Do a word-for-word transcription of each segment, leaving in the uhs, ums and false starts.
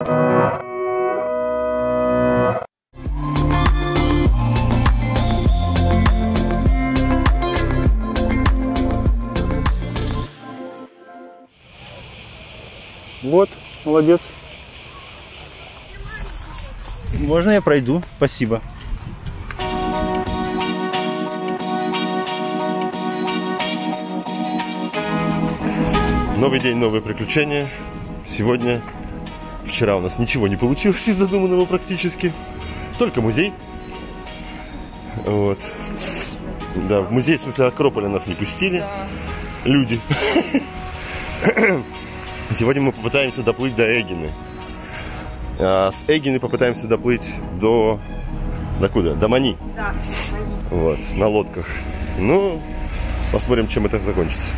Вот, молодец. Можно я пройду? Спасибо. Новый день, новые приключения. Сегодня, вчера у нас ничего не получилось из задуманного практически. Только музей. Вот. Да, в музей, в смысле, Акрополя нас не пустили. Да. Люди. Сегодня мы попытаемся доплыть до Эгины. А с Эгины попытаемся доплыть до... До куда? До Мони. Да, вот, на лодках. Ну, посмотрим, чем это закончится.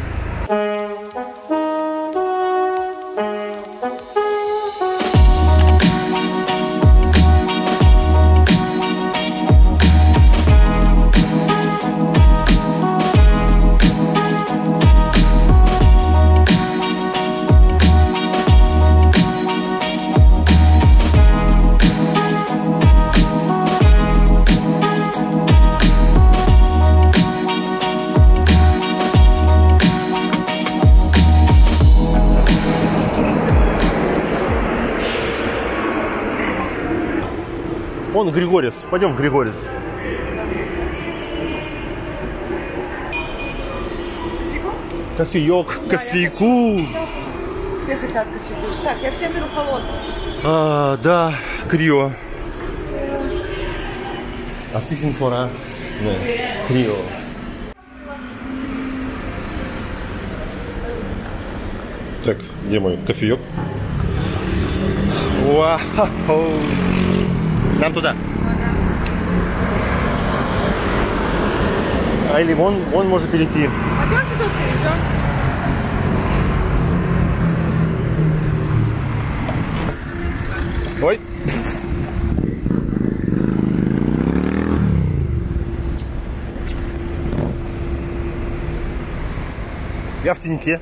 Он Григорис. Пойдем в Григорис. Кофеек, да, кофейку. Все хотят кофейку. Так, я всем беру холодную. А, да, крио. А в тихинфора? Нет, крио. Так, где мой кофеек? Вау! Нам туда. Ага. А или вон, вон может перейти. Пойдемте тут перейдем. Ой. Я в теньке.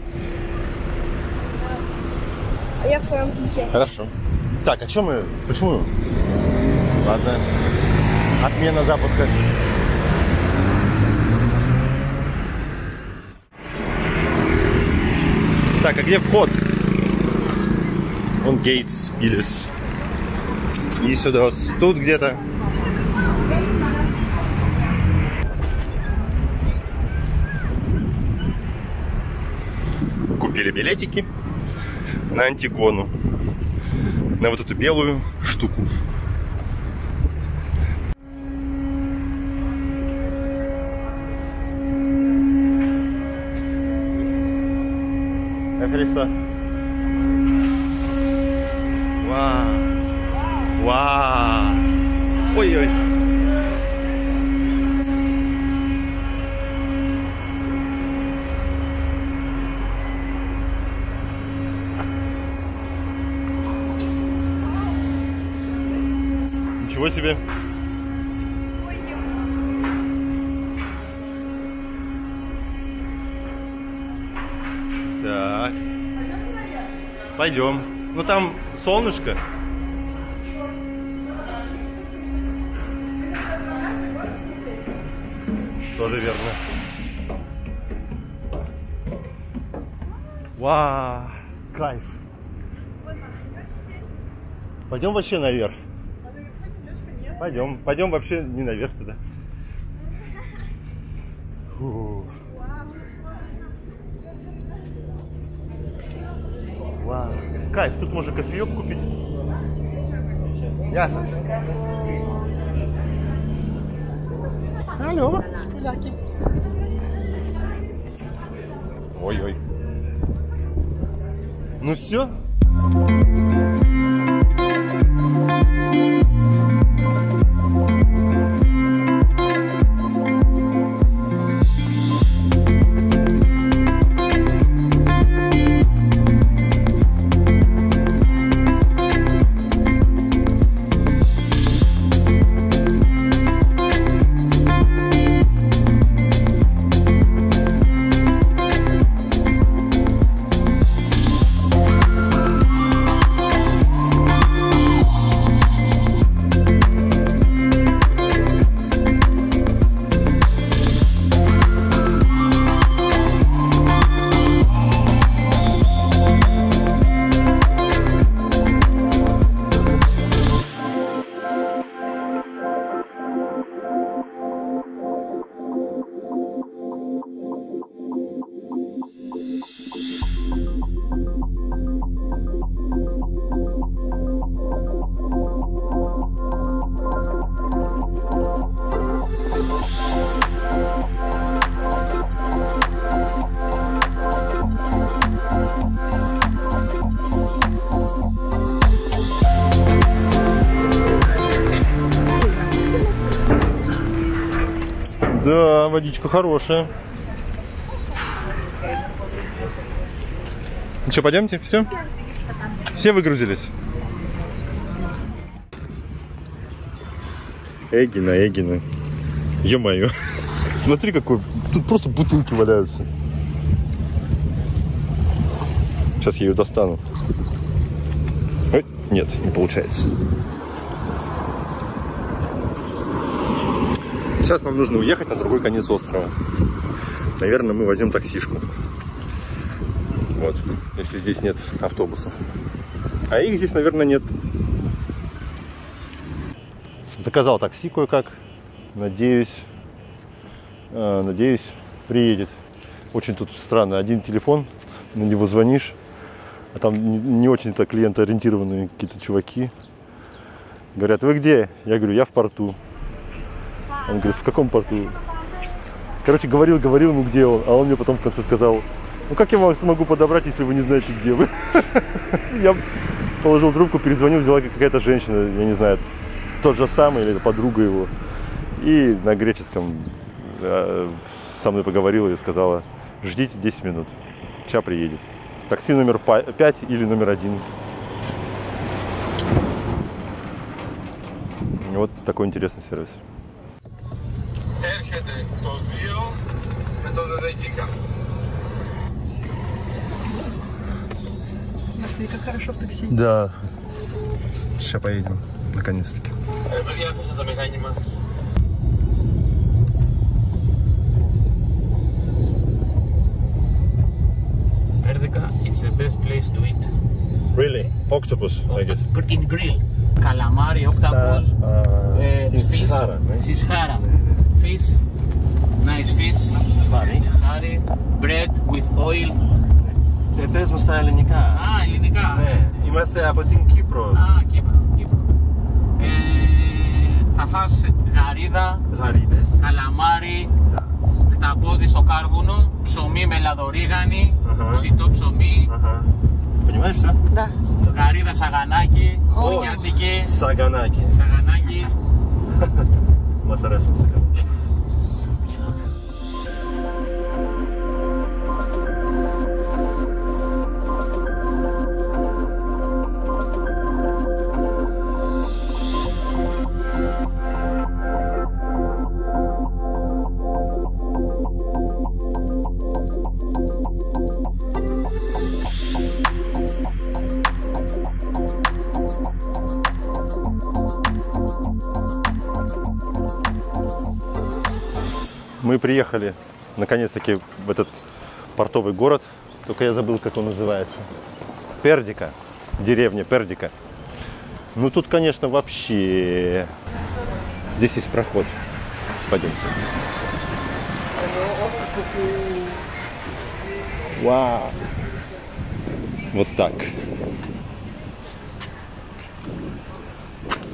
А я в своем теньке. Хорошо. Так, а что мы... Почему? Ладно. Отмена запуска. Так, а где вход? Он Гейтс, Пилес. И сюда. Тут где-то. Купили билетики на Антигону. На вот эту белую штуку. Христа. Вау. Вау. Ой-ой. Ничего себе. Так. Пойдем. Ну там солнышко. Тоже верно. Вау, кайф. Пойдем вообще наверх. Пойдем, пойдем вообще не наверх туда. Фу. Вау. Кайф, тут можно кофеек купить. Ясно. Алло, шкуляки. Ой-ой. Ну все. Да, водичка хорошая. Ну что, пойдемте? Все? Все выгрузились? Эгина, Эгина. Ё-моё. Смотри, какой. Тут просто бутылки валяются. Сейчас я ее достану. Ой, нет, не получается. Сейчас нам нужно уехать на другой конец острова. Наверное, мы возьмем таксишку. Вот, если здесь нет автобусов. А их здесь, наверное, нет. Заказал такси кое-как. Надеюсь, э, надеюсь, приедет. Очень тут странно. Один телефон, на него звонишь, а там не, не очень-то клиентоориентированные какие-то чуваки. Говорят, вы где? Я говорю, я в порту. Он говорит, в каком порту? Короче, говорил, говорил ему, где он, а он мне потом в конце сказал, ну как я вам смогу подобрать, если вы не знаете, где вы? Я положил трубку, перезвонил, взяла какая-то женщина, я не знаю, тот же самый или подруга его. И на греческом со мной поговорила и сказала, ждите десять минут, ча приедет. Такси номер пять или номер один. Вот такой интересный сервис. Смотри, как хорошо в такси. Да. Сейчас поедем, наконец-таки. Пердика, it's the best place to eat. Really? Octopus, I guess. In grill. Calamari, octopus, fish, sishara, fish, nice fish, sari, bread with oil. Πες μου στα ελληνικά. Α, ελληνικά. Είμαστε από την Κύπρο. Α, Κύπρο. Θα φας γαρίδα, καλαμάρι, χταπόδι στο κάρβουνο, ψωμί με λαδορίγανη, ψητό ψωμί. Понимаешься? Да. Гарида саганаки, понятики. Саганаки. Саганаки. Масареса саганаки. Мы приехали, наконец-таки, в этот портовый город, только я забыл, как он называется. Пердика, деревня Пердика. Ну, тут, конечно, вообще... Здесь есть проход. Пойдемте. Вау! Вот так.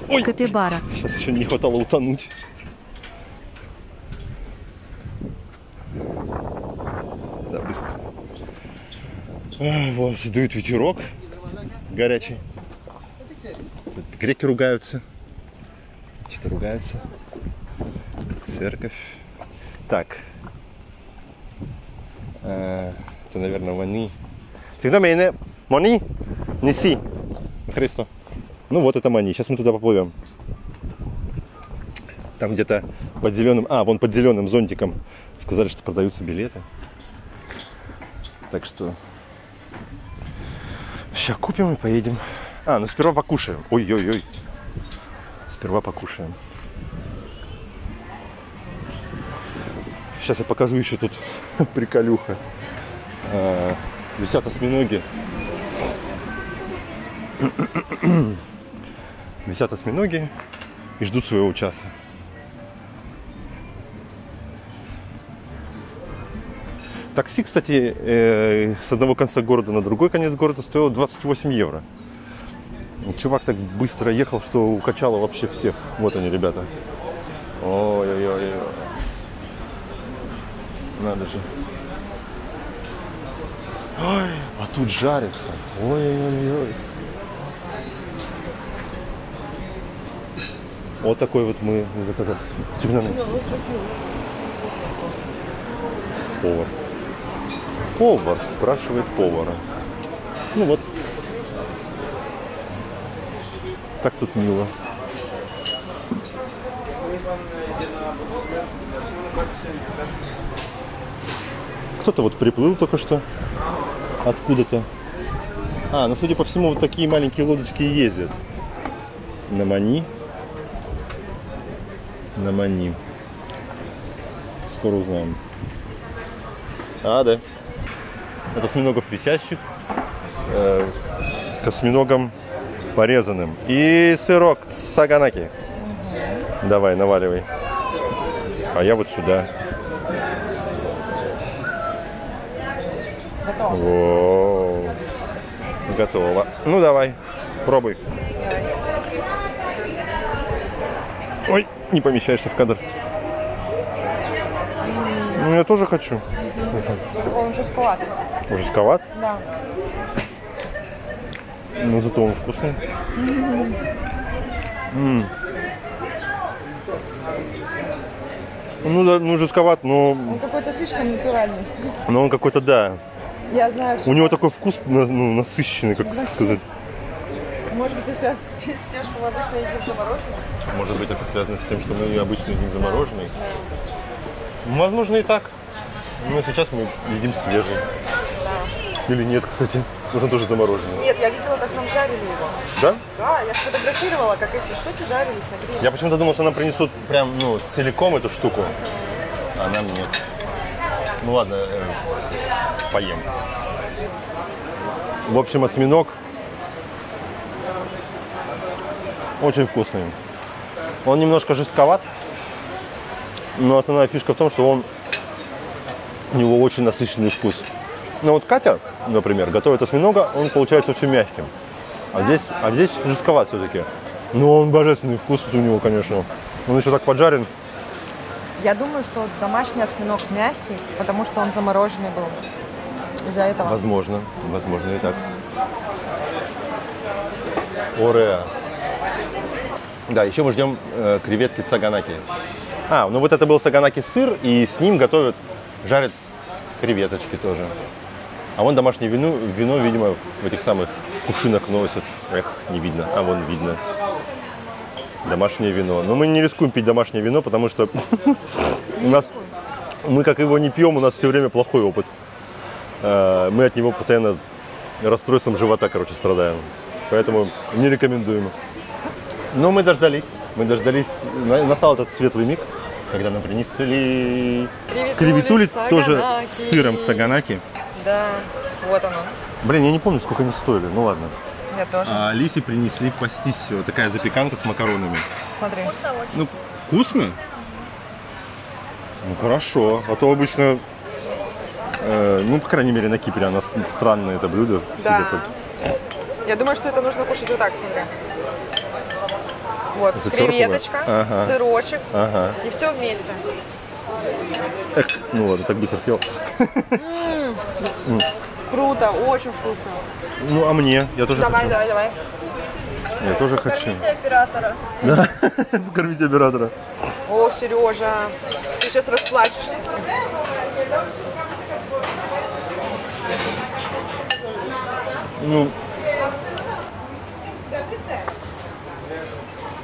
Ой! Капибара. Сейчас еще не хватало утонуть. Вот, дует ветерок горячий. Греки ругаются. Что-то ругаются. Церковь. Так. Это, наверное, Мони. Всегда меня Мони, неси. Христо. Ну вот это Мони. Сейчас мы туда поплывем. Там где-то под зеленым... А, вон под зеленым зонтиком сказали, что продаются билеты. Так что... Сейчас купим и поедем. А, ну сперва покушаем. Ой-ой-ой. Сперва покушаем. Сейчас я покажу еще тут приколюха. А, висят осьминоги. Висят осьминоги и ждут своего часа. Такси, кстати, э, с одного конца города на другой конец города стоило двадцать восемь евро. Чувак так быстро ехал, что укачало вообще всех. Вот они, ребята. Ой-ой-ой. Надо же. Ой, а тут жарится. Ой-ой-ой. Вот такой вот мы заказали. Сигнал. повар? Повар спрашивает повара. Ну вот. Так тут мило. Кто-то вот приплыл только что откуда-то. А, ну судя по всему, вот такие маленькие лодочки ездят. На Мони. На Мони. Скоро узнаем. А, да. Это осьминогов висящих. Э, к осьминогам порезанным. И сырок саганаки. Угу. Давай, наваливай. А я вот сюда. Готово. Воу. Готово. Ну давай, пробуй. Ой, не помещаешься в кадр. Ну, я тоже хочу. Он жестковат. Он жестковат? Да. Ну, зато он вкусный. Mm-hmm. Mm. Ну, да, ну, жестковат, но... Он какой-то слишком натуральный. Но он какой-то, да. Я знаю, что... У него такой вкус, ну, насыщенный, как Значит, сказать. Может быть, это связано с тем, что мы обычно едим замороженное? Может быть, это связано с тем, что мы обычно едим замороженное? Возможно, и так. Ну, сейчас мы едим свежий. Да. Или нет, кстати. Нужно тоже замороженное. Нет, я видела, как нам жарили его. Да? Да, я сфотографировала, как эти штуки жарились на гриле. Я почему-то думал, что нам принесут прям, ну, целиком эту штуку. А нам нет. Ну ладно, э, поем. В общем, осьминог очень вкусный. Он немножко жестковат. Но основная фишка в том, что он, у него очень насыщенный вкус. Но вот Катя, например, готовит осьминога, он получается очень мягким. А здесь, а здесь жестковат все-таки. Но он божественный вкус у него, конечно. Он еще так поджарен. Я думаю, что домашний осьминог мягкий, потому что он замороженный был. Из-за этого. Возможно, возможно и так. Оре. Да, еще мы ждем э, креветки цаганаки. А, ну вот это был саганаки сыр, и с ним готовят, жарят креветочки тоже. А вон домашнее вино, вино, видимо, в этих самых кувшинах носят. Эх, не видно. А вон видно. Домашнее вино. Но мы не рискуем пить домашнее вино, потому что у нас, мы как его не пьем, у нас все время плохой опыт. Мы от него постоянно расстройством живота, короче, страдаем. Поэтому не рекомендуем. Но мы дождались. Мы дождались, настал этот светлый миг, когда нам принесли креветули тоже с сыром саганаки. Да, вот оно. Блин, я не помню, сколько они стоили, ну ладно. Я тоже. А Алисе принесли пастиссио, такая запеканка с макаронами. Смотри. Вкусно очень. Ну, вкусно? Ну, хорошо, а то обычно, э, ну, по крайней мере, на Кипре она странное это блюдо. Да. Я думаю, что это нужно кушать вот так, смотри. Вот, креветочка, ага. Сырочек, ага. И все вместе. Эх, ну ладно, так быстро съел. М-м-м. Круто, очень вкусно. Ну, а мне? Я тоже давай, хочу. Давай, давай, давай. Я тоже хочу. Покормите оператора. Да, покормите оператора. О, Сережа, ты сейчас расплачешься. Ну...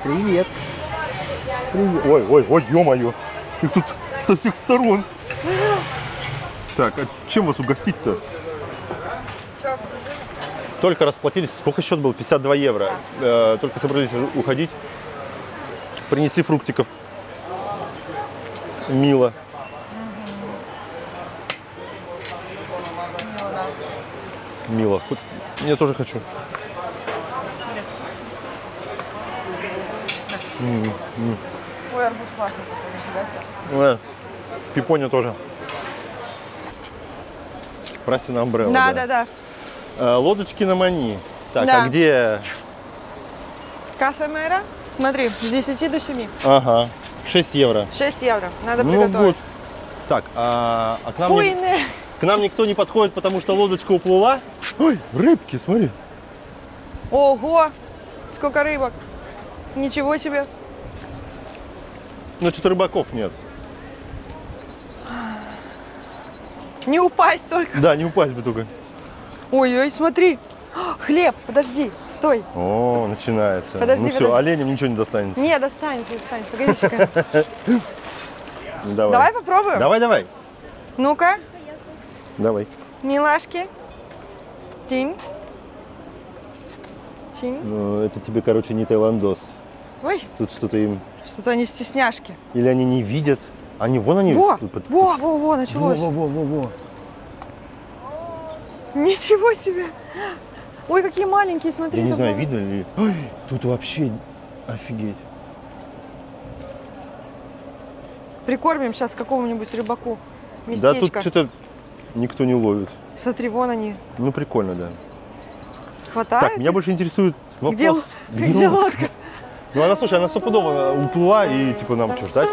Привет. Привет. Ой, ой, ой, ё-моё. Их тут со всех сторон. Так, а чем вас угостить-то? Только расплатились. Сколько счет был? пятьдесят два евро. Э, только собрались уходить. Принесли фруктиков. Мило. Мило. Я тоже хочу. Mm -hmm. Ой, арбуз классный, да? Пипоня тоже. Прости на амбрелла. Да, да, да, да. Лодочки на Мони. Так, да. А где? Кафе мэра. Смотри, с десяти до семи. Ага. шесть евро. шесть евро. Надо ну, приготовить. Вот. Так, а, а к, нам не... к нам никто не подходит, потому что лодочка уплыла. Ой, рыбки, смотри. Ого! Сколько рыбок! Ничего себе. Ну, что-то рыбаков нет. Не упасть только. Да, не упасть бы только. Ой-ой, смотри. Хлеб, подожди, стой. О, начинается. Подожди, ну подожди. Все, оленям ничего не достанется. Не, достанется, достанется. Погоди-ка. Давай. Давай попробуем. Давай, давай. Ну-ка. Давай. Милашки. Тинь. Тинь. Ну, это тебе, короче, не тайландос. Ой. Тут что-то им... Что-то они стесняшки. Или они не видят. Они, вон они... Во, во, во, во, началось. Во, во, во, во. Ничего себе. Ой, какие маленькие, смотри. Я не знаю, видно ли. Ой, тут вообще офигеть. Прикормим сейчас какому-нибудь рыбаку местечко. Да, тут что-то никто не ловит. Смотри, вон они. Ну, прикольно, да. Хватает? Так, меня больше интересует вопрос. Где, где, где лодка? лодка? Ну, она, слушай, она стопудово уплыла, и типа нам что, ждать?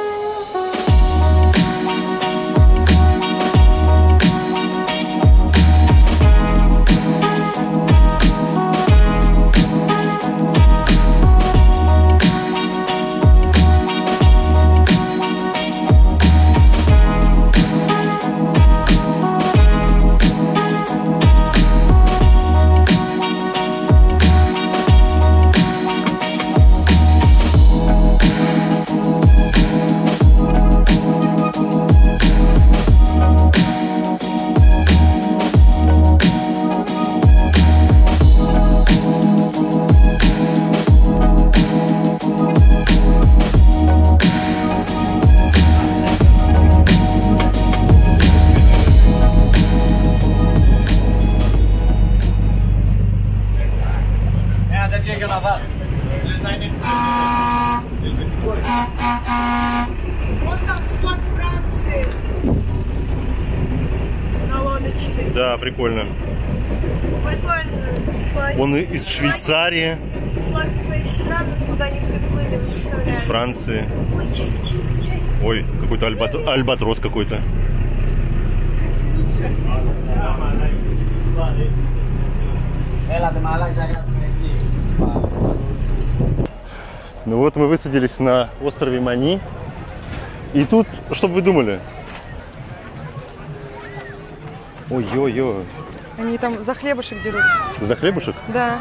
Прикольно. Он из Швейцарии. Из Франции. Ой, какой-то альбатр... альбатрос какой-то. Ну вот мы высадились на острове Мони. И тут, что бы вы думали? Ой-ой-ой. Они там за хлебушек дерутся. За хлебушек? Да.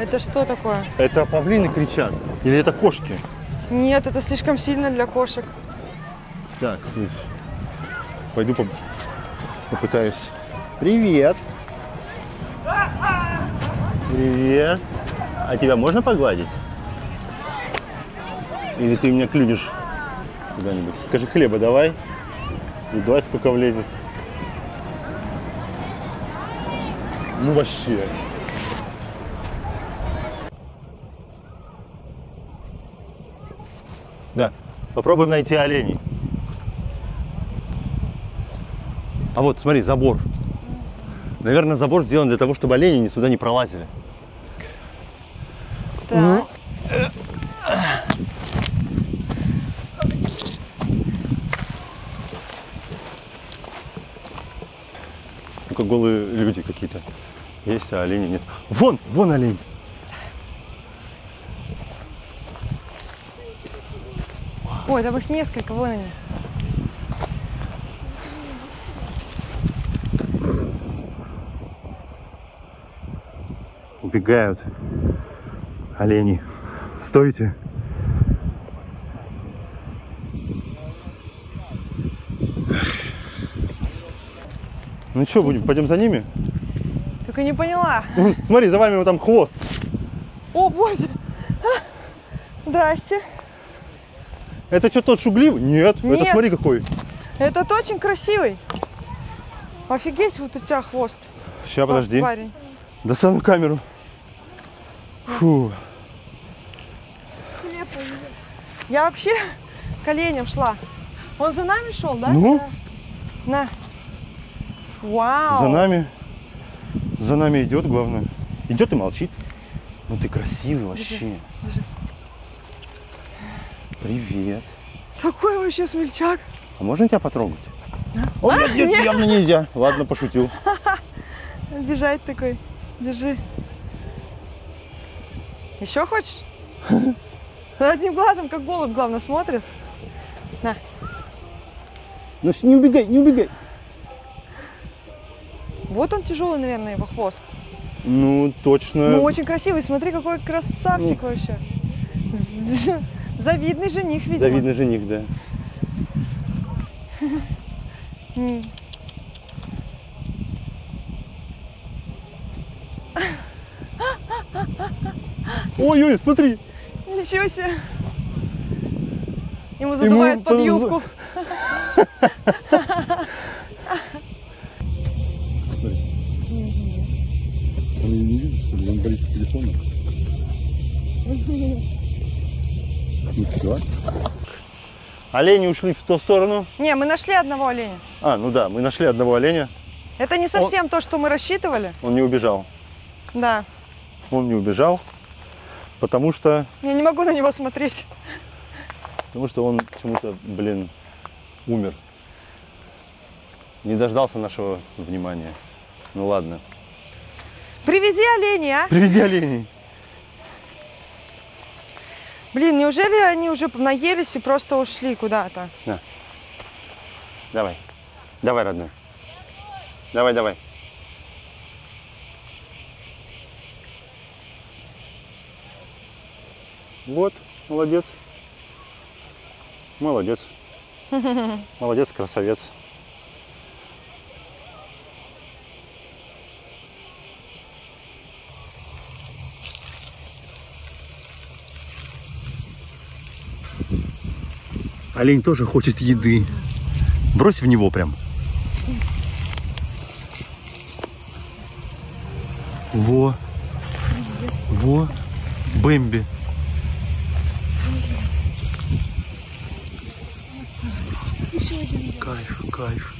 Это что такое? Это павлины кричат. Или это кошки? Нет, это слишком сильно для кошек. Так, пойду попытаюсь. Привет. Привет. А тебя можно погладить? Или ты меня клюнешь куда-нибудь? Скажи, хлеба давай. И гладь, сколько влезет. Ну вообще. Да, попробуем найти оленей. А вот, смотри, забор. Наверное, забор сделан для того, чтобы олени сюда не пролазили. Так. Только голые люди какие-то. Есть, а оленей нет. Вон, вон олень. Ой, там их несколько, вон они. Убегают олени. Стойте. Ну что, будем, пойдем за ними? Только не поняла. Смотри, за вами вот там хвост. О, боже. Здрасте. Это что, тот шугливый? Нет, Нет. Это смотри какой. Этот очень красивый. Офигеть, вот у тебя хвост. Сейчас, вот, подожди. Парень. Достану камеру. Фу. Я вообще к оленям шла. Он за нами шел, да? Ну? На. Вау. За нами. За нами идет, главное. Идет и молчит. Ну ты красивый вообще. Держи, держи. Привет. Такой вообще смельчак. А можно тебя потрогать? А? О, а? Нет, нет, явно нельзя. Ладно, пошутил. Бежать такой. Держи. Еще хочешь? Одним глазом, как голубь, главное, смотрит. На. Ну не убегай, не убегай. Вот он тяжелый, наверное, его хвост. Ну, точно. Ну, очень красивый. Смотри, какой красавчик ну. вообще. Завидный жених, видимо. Завидный жених, да. Ой-ой, смотри. Ничего себе. Ему задувает Ему... под юбку. Олени ушли в ту сторону. Не, мы нашли одного оленя. А, ну да, мы нашли одного оленя. Это не совсем Он... то, что мы рассчитывали. Он не убежал. Да. Он не убежал, потому что... Я не могу на него смотреть. Потому что он почему-то, блин, умер. Не дождался нашего внимания. Ну ладно. Приведи оленей, а? Приведи оленей. Блин, неужели они уже наелись и просто ушли куда-то? Да. Давай. Давай, родной. Давай, давай. Вот, молодец. Молодец. Молодец, красавец. Олень тоже хочет еды. Брось в него прям. Во. Во. Бэмби. Кайф, кайф.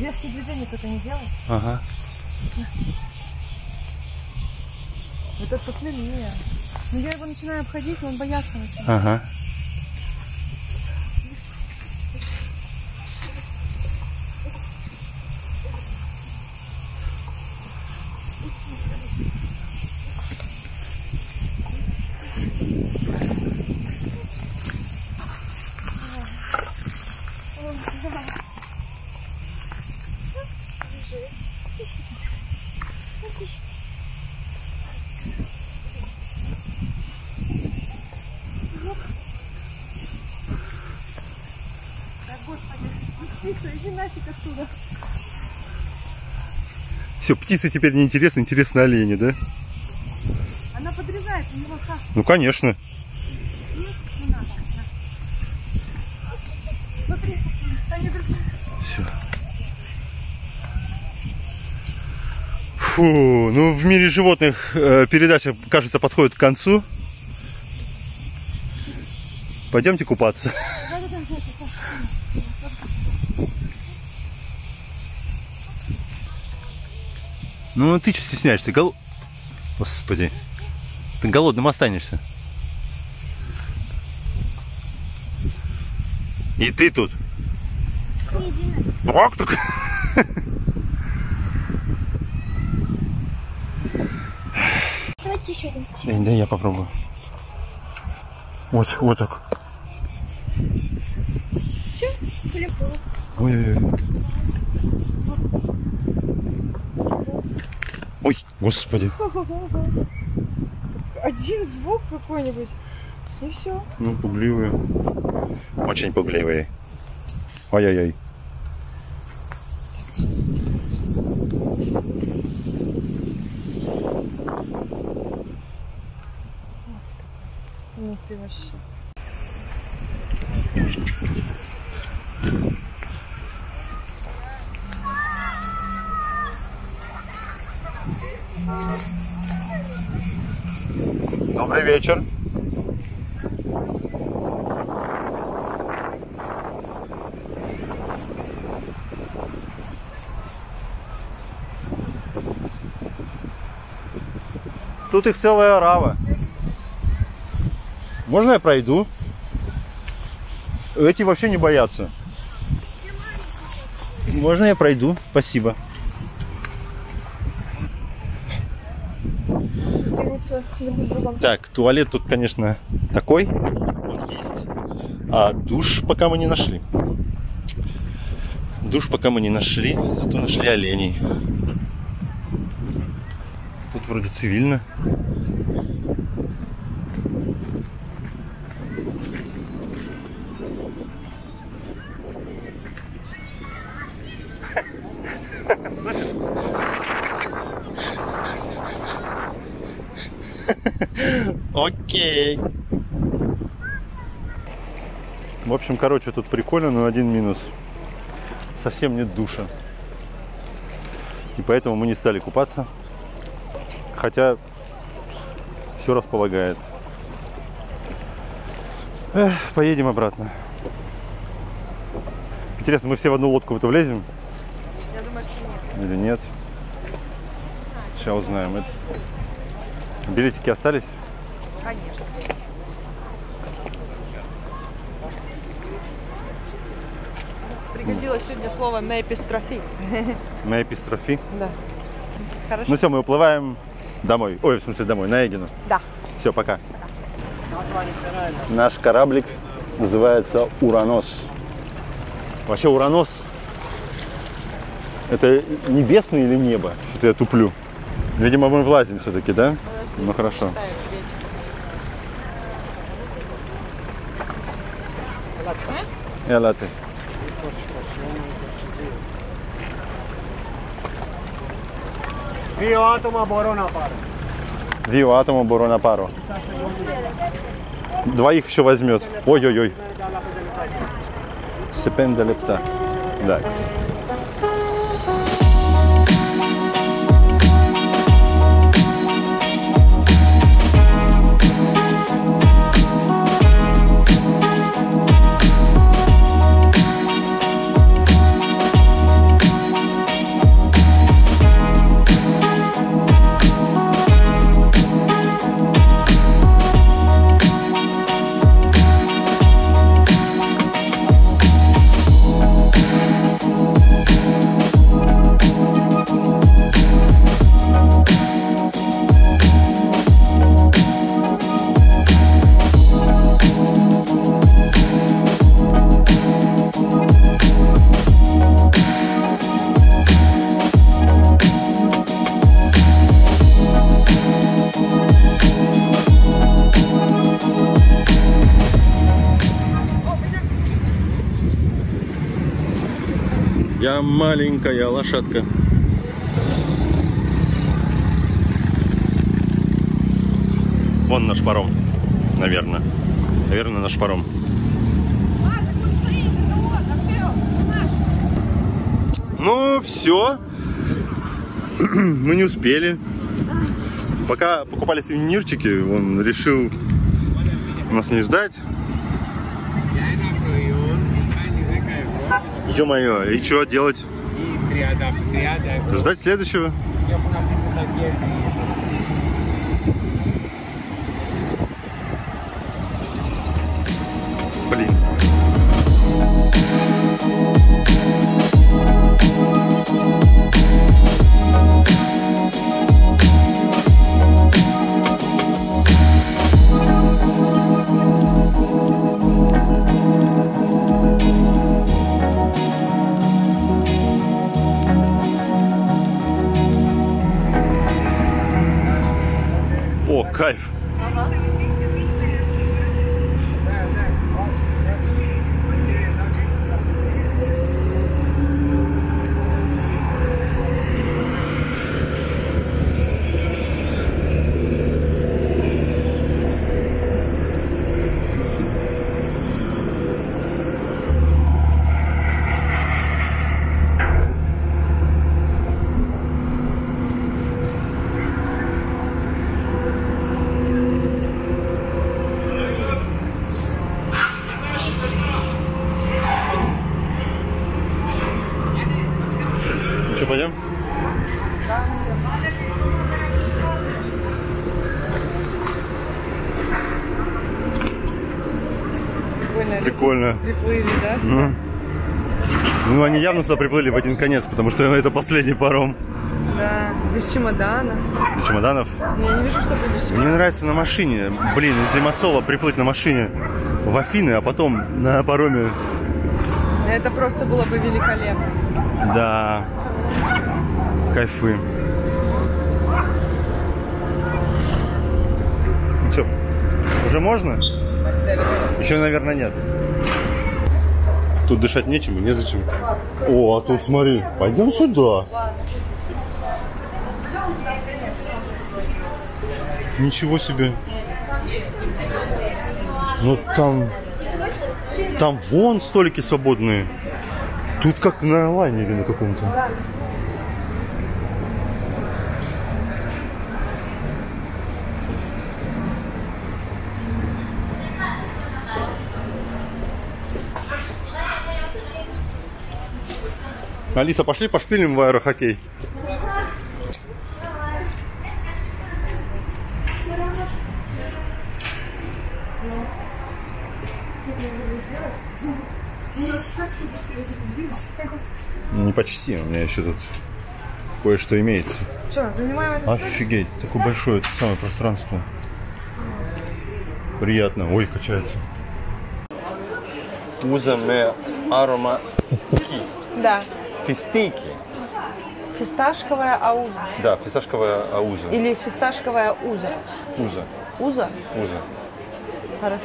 Резкие движения кто-то не делает? Ага. Вот это подлиннее. Но я его начинаю обходить, он боялся. Ага. Все, птицы теперь не интересны, интересны олени, да? Она подрезает, у него как? Ну конечно. Все. Фу, ну в мире животных э, передача, кажется, подходит к концу. Пойдемте купаться. Ну ты что стесняешься? Ты гол... Господи. Ты голодным останешься. И ты тут. Брак так. Да, да, я попробую. Вот, вот так. Ой-ой-ой. Ой, господи. Один звук какой-нибудь, и все. Ну, пугливые. Очень пугливые. Ай-яй-яй. Ну ты вообще. Добрый вечер. Тут их целая орава. Можно я пройду? Эти вообще не боятся. Можно я пройду? Спасибо. Так, туалет тут, конечно, такой. Он есть. А душ пока мы не нашли. Душ пока мы не нашли, зато нашли оленей. Тут вроде цивильно. Слышишь? Окей. В общем, короче, тут прикольно, но один минус. Совсем нет душа. И поэтому мы не стали купаться. Хотя все располагает. Эх, поедем обратно. Интересно, мы все в одну лодку в это влезем? Я думаю, что нет. Или нет? Сейчас узнаем. Билетики остались? Конечно. Пригодилось сегодня слово «мэпистрофи». «Мэпистрофи»? Да. Хорошо. Ну все, мы уплываем домой. Ой, в смысле домой, на Эгину. Да. Все, пока. Пока. Наш кораблик называется «Уранос». Вообще «Уранос» – это небесное или небо? Что-то я туплю. Видимо, мы влазим все-таки, да? Подожди, ну хорошо. Элате. Вио атома борона пару. Вио атома борона пару. Двоих еще возьмет. Ой-ой-ой. Сепенда лепта. Дакс. Маленькая лошадка. Вон наш паром, наверное. Наверное, наш паром. А, так он стоит, это вот, Ахеос, это наш. Ну, все. Мы не успели. Пока покупали сувенирчики, он решил нас не ждать. Ё-моё, и что делать? Ждать следующего? Блин. Кайф. Ага. Пойдем? Прикольно. Прикольно. Приплыли, да? Ну. ну, они явно сюда приплыли в один конец, потому что это последний паром. Да, без чемодана. Без чемоданов? Я не вижу, что без чемоданов. Мне нравится на машине. Блин, из Лимасола приплыть на машине в Афины, а потом на пароме. Это просто было бы великолепно. Да. Кайфы. Ну что, уже можно? Еще, наверное, нет. Тут дышать нечем, незачем. О, а тут смотри, пойдем сюда. Ничего себе. Ну там, там вон столики свободные. Тут как на лайнере на каком-то. Алиса, пошли пошпилим в аэрохоккей. Не почти, у меня еще тут кое-что имеется. Что, занимаемся? Офигеть, такое большое это самое пространство. Приятно, ой, качается. Узо ме арома фистики. Да. Фистики. Фисташковая ауза. Да, фисташковая ауза. Или фисташковая уза. Уза. Уза? Уза. Хорошо.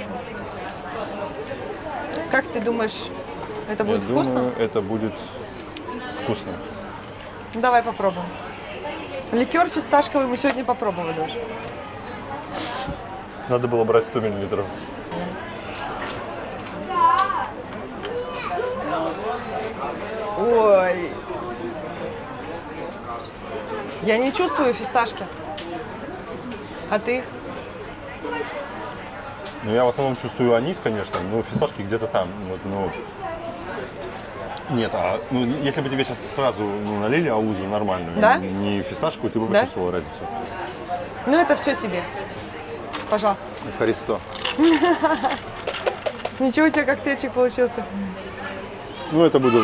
Как ты думаешь, это будет Я вкусно? Думаю, это будет вкусно. Ну, давай попробуем. Ликер фисташковый мы сегодня попробовали уже. Надо было брать сто миллилитров. Ой. Я не чувствую фисташки. А ты? Ну, я в основном чувствую анис, конечно, но фисташки где-то там. Вот, но... Нет, а ну, если бы тебе сейчас сразу ну, налили аузу нормальную, да? не фисташку, ты бы да? почувствовала разницу. Ну, это все тебе. Пожалуйста. Харисто. Ничего у тебя коктейльчик получился. Ну, это буду,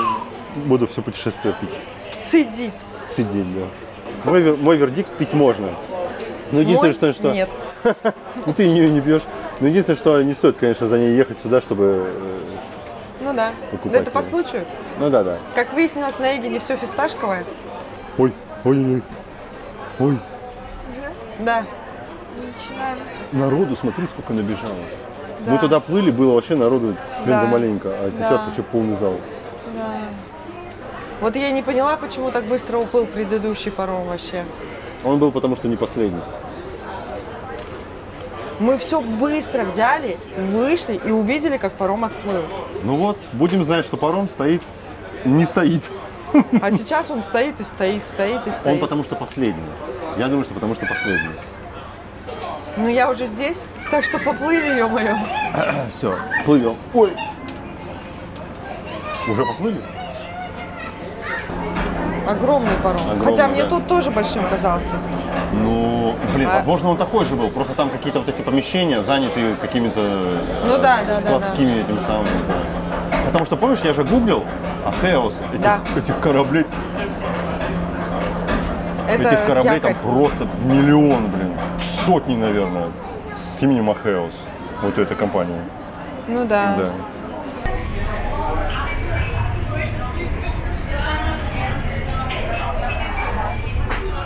буду все путешествие пить. Сидеть. Сидеть, да. Мой, мой вердикт: пить можно. Но единственное, мой? что... Нет. Ну, ты ее не пьешь. Ну, единственное, что не стоит, конечно, за ней ехать сюда, чтобы... Ну да. Да это по случаю. Ну да, да. Как выяснилось, на Эгине все фисташковое. Ой, ой, ой. Ой. Уже? Да. Начинаем. Народу, смотри, сколько набежало. Да. Мы туда плыли, было вообще народу да. маленько, а сейчас да. вообще полный зал. Да. Вот я не поняла, почему так быстро уплыл предыдущий паром вообще. Он был потому, что не последний. Мы все быстро взяли, вышли и увидели, как паром отплыл. Ну вот, будем знать, что паром стоит, не стоит. А сейчас он стоит и стоит, стоит и стоит. Он потому что последний. Я думаю, что потому что последний. Ну я уже здесь, так что поплыли, ё-моё. Все, плывем. Ой. Уже поплыли? Огромный паром. Огромный, Хотя мне да. тут тоже большим казался. Ну, блин, а? возможно, он такой же был. Просто там какие-то вот эти помещения заняты какими-то ну, э, да, да, складскими да, да. этими самыми. Да. Потому что, помнишь, я же гуглил Ахеос, этих, да. этих кораблей. Это этих кораблей якорь. Там просто миллион, блин. Сотни, наверное, с именем Ахеос. Вот эта компания. Ну да. да.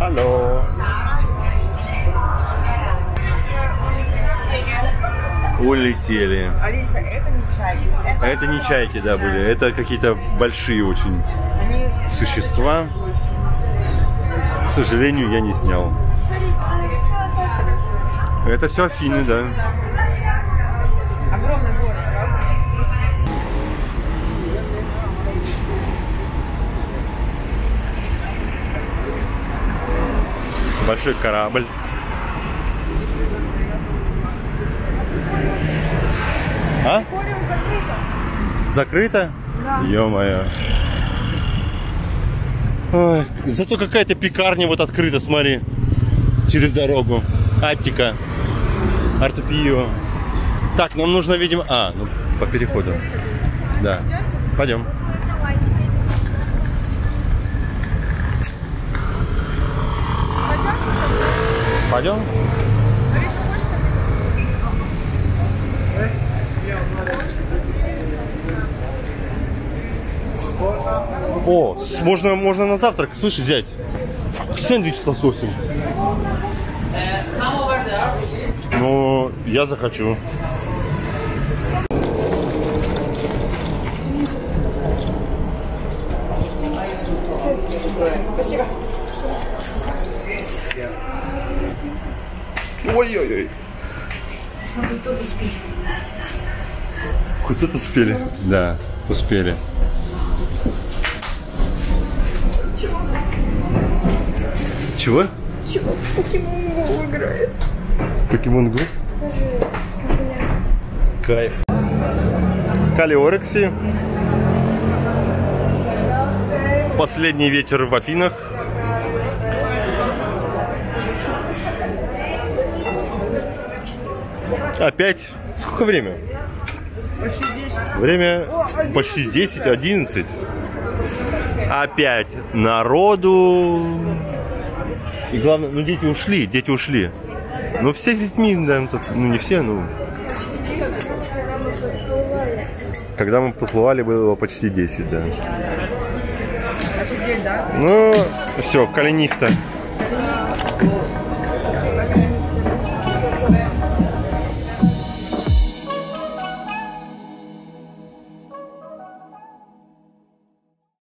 Алло. Улетели. Алиса, это не чайки. Это, это не чайки, да, были. Это какие-то большие очень Они... существа. К сожалению, я не снял. Это все Афины, да. Огромный город. Большой корабль. А? Аквариум закрыто. Закрыто? Да. Ё-моё. Ой, зато какая-то пекарня вот открыта, смотри. Через дорогу. Аттика. Артупио. Так, нам нужно, видимо... А, ну, по переходу. Да. Пойдем. Пойдем? О, можно, можно на завтрак, слышь, взять сэндвич с лососем. Ну, я захочу. Спасибо. Ой-ой-ой. Кто-то успели. Кто-то успели. Да, успели. Чего? Чего? Покемон Го играет. Покемон Го? Кайф. Калиорекси. Последний вечер в Афинах. Опять? Сколько время? Время почти десять, одиннадцать. Опять народу. И главное, ну дети ушли, дети ушли. Ну все с детьми, наверное, тут, ну не все, ну. Когда мы поплывали, было почти десять, да. Ну, все, Калинихта.